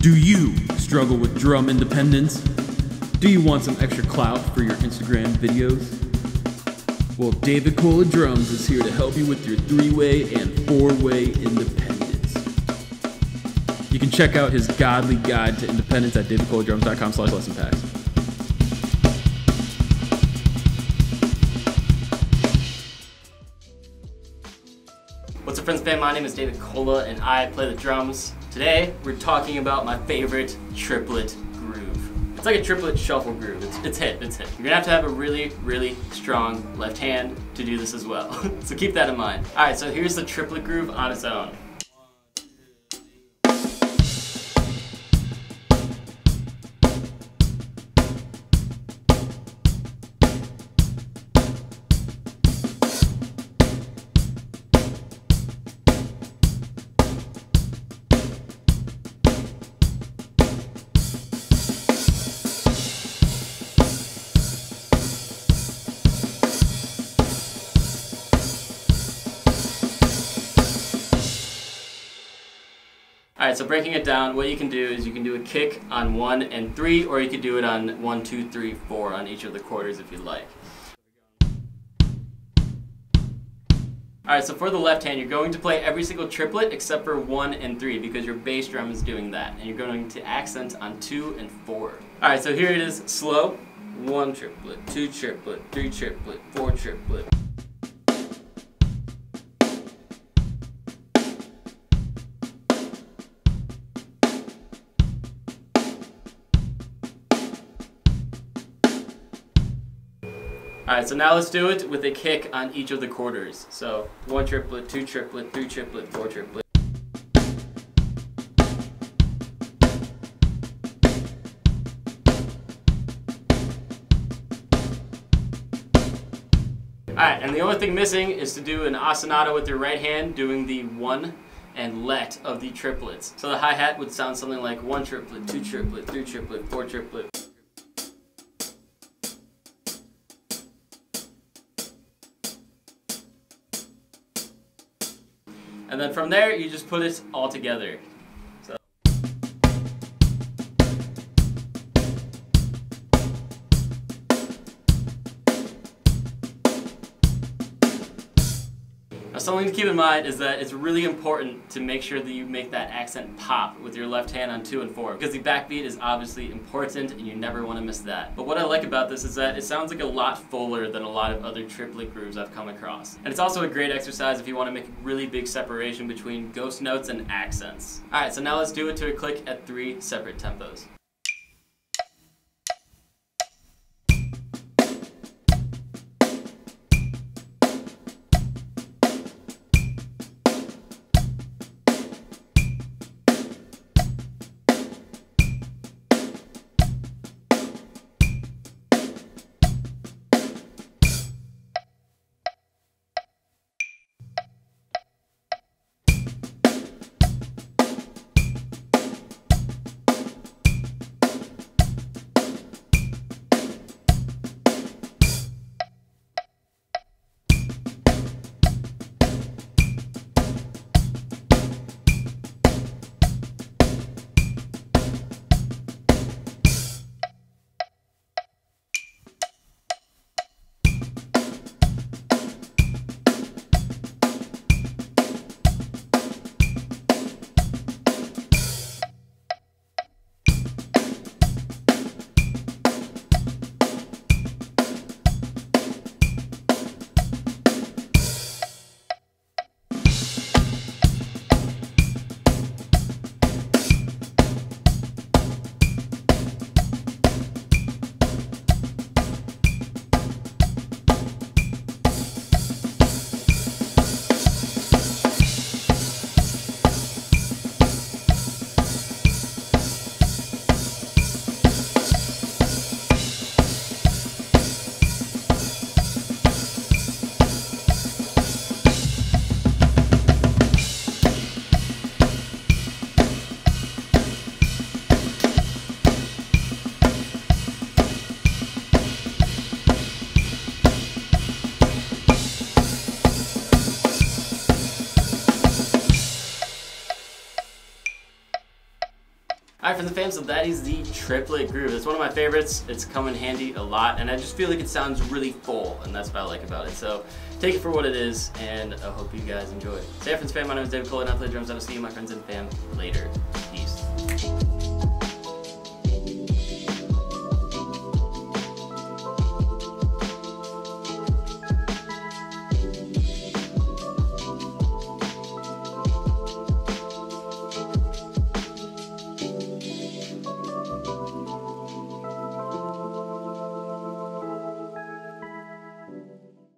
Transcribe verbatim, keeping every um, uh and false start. Do you struggle with drum independence? Do you want some extra clout for your Instagram videos? Well, David Cola Drums is here to help you with your three-way and four-way independence. You can check out his godly guide to independence at davidcoladrums.com slash lesson packs. What's up, friends and fam? My name is David Cola, and I play the drums. Today, we're talking about my favorite triplet groove. It's like a triplet shuffle groove. It's, it's hit, it's hit. You're gonna have to have a really, really strong left hand to do this as well. So keep that in mind. All right, so here's the triplet groove on its own. Alright, so breaking it down, what you can do is you can do a kick on one and three, or you could do it on one, two, three, four on each of the quarters if you'd like. Alright, so for the left hand, you're going to play every single triplet except for one and three because your bass drum is doing that, and you're going to accent on two and four. Alright, so here it is slow. One triplet, two triplet, three triplet, four triplet. Alright, so now let's do it with a kick on each of the quarters. So, one triplet, two triplet, three triplet, four triplet. Alright, and the only thing missing is to do an ostinato with your right hand, doing the one and let of the triplets. So the hi-hat would sound something like one triplet, two triplet, three triplet, four triplet. And then from there, you just put it all together. So. Now, something to keep in mind is that it's really important to make sure that you make that accent pop with your left hand on two and four, because the backbeat is obviously important and you never want to miss that. But what I like about this is that it sounds like a lot fuller than a lot of other triplet grooves I've come across. And it's also a great exercise if you want to make a really big separation between ghost notes and accents. Alright, so now let's do it to a click at three separate tempos. All right, friends and fam, so that is the triplet groove. It's one of my favorites. It's come in handy a lot, and I just feel like it sounds really full, and that's what I like about it. So take it for what it is, and I hope you guys enjoy it. So yeah, friends and fam, my name is David Cola, and I play drums on a scene. My friends and fam, later.